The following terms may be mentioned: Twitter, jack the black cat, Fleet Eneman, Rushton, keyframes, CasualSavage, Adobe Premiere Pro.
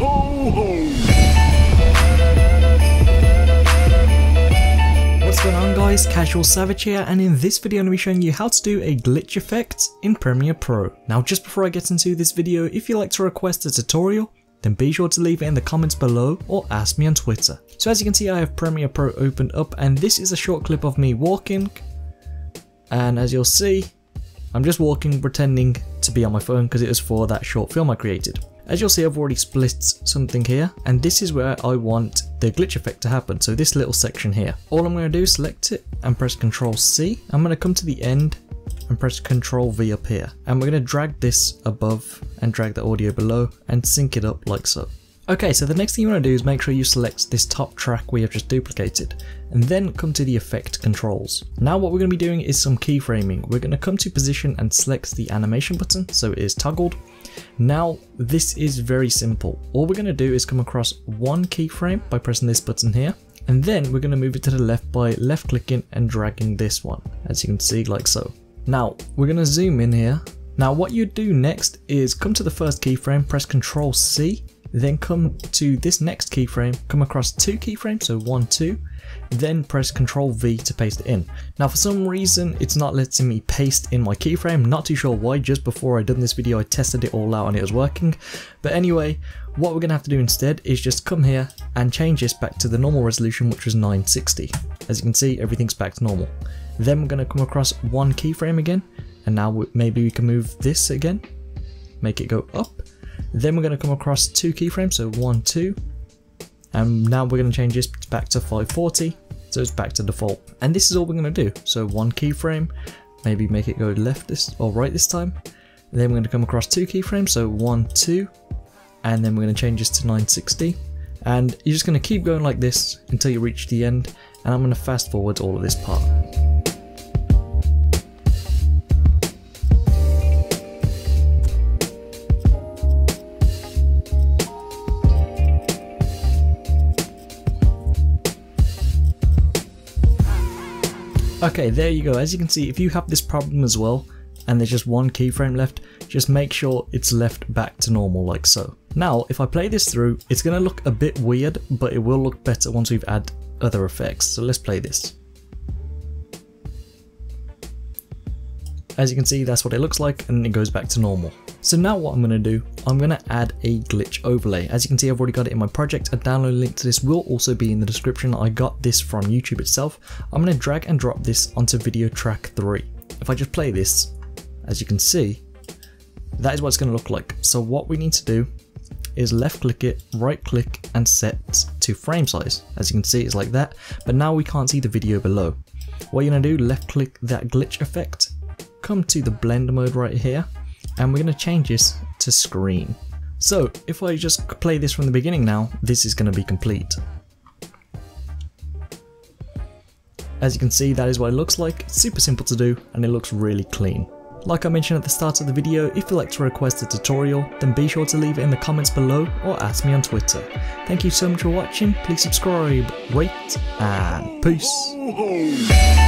ho, ho! What's going on, guys? Casual Savage here, and in this video I'm going to be showing you how to do a glitch effect in Premiere Pro. Now just before I get into this video, if you'd like to request a tutorial, then be sure to leave it in the comments below or ask me on Twitter. So as you can see, I have Premiere Pro opened up, and this is a short clip of me walking, and as you'll see, I'm just walking pretending to be on my phone because it was for that short film I created. As you'll see, I've already split something here, and this is where I want the glitch effect to happen, so this little section here. All I'm going to do is select it and press Ctrl+C. I'm going to come to the end and press Ctrl+V up here, and we're going to drag this above and drag the audio below and sync it up like so. Okay, so the next thing you want to do is make sure you select this top track we have just duplicated, and then come to the effect controls. Now what we're going to be doing is some keyframing. We're going to come to position and select the animation button so it is toggled. Now this is very simple. All we're going to do is come across one keyframe by pressing this button here, and then we're going to move it to the left by left clicking and dragging this one, as you can see, like so. Now we're going to zoom in here. Now what you do next is come to the first keyframe, press Ctrl+C. Then come to this next keyframe, come across two keyframes, so 1, 2, then press Ctrl+V to paste it in. Now for some reason it's not letting me paste in my keyframe, not too sure why. Just before I done this video I tested it all out and it was working. But anyway, what we're going to have to do instead is just come here and change this back to the normal resolution, which was 960. As you can see, everything's back to normal. Then we're going to come across one keyframe again, and now maybe we can move this again, make it go up. Then we're going to come across two keyframes, so 1, 2, and now we're going to change this back to 540, so it's back to default. And this is all we're going to do. So one keyframe, maybe make it go left this or right this time. Then we're going to come across two keyframes, so 1, 2, and then we're going to change this to 960. And you're just going to keep going like this until you reach the end. And I'm going to fast forward all of this part. Okay, there you go. As you can see, if you have this problem as well and there's just one keyframe left, just make sure it's left back to normal like so. Now if I play this through, it's going to look a bit weird, but it will look better once we've added other effects. So let's play this. As you can see, that's what it looks like, and it goes back to normal. So now what I'm going to do, I'm going to add a glitch overlay. As you can see, I've already got it in my project. A download link to this will also be in the description. I got this from YouTube itself. I'm going to drag and drop this onto video track 3. If I just play this, as you can see, that is what it's going to look like. So what we need to do is left click it, right click, and set to frame size. As you can see, it's like that, but now we can't see the video below. What you're going to do, left click that glitch effect, come to the blend mode right here, and we're going to change this to screen. So if I just play this from the beginning now, this is going to be complete. As you can see, that is what it looks like. It's super simple to do, and it looks really clean. Like I mentioned at the start of the video, if you'd like to request a tutorial, then be sure to leave it in the comments below or ask me on Twitter. Thank you so much for watching. Please subscribe, rate, and peace.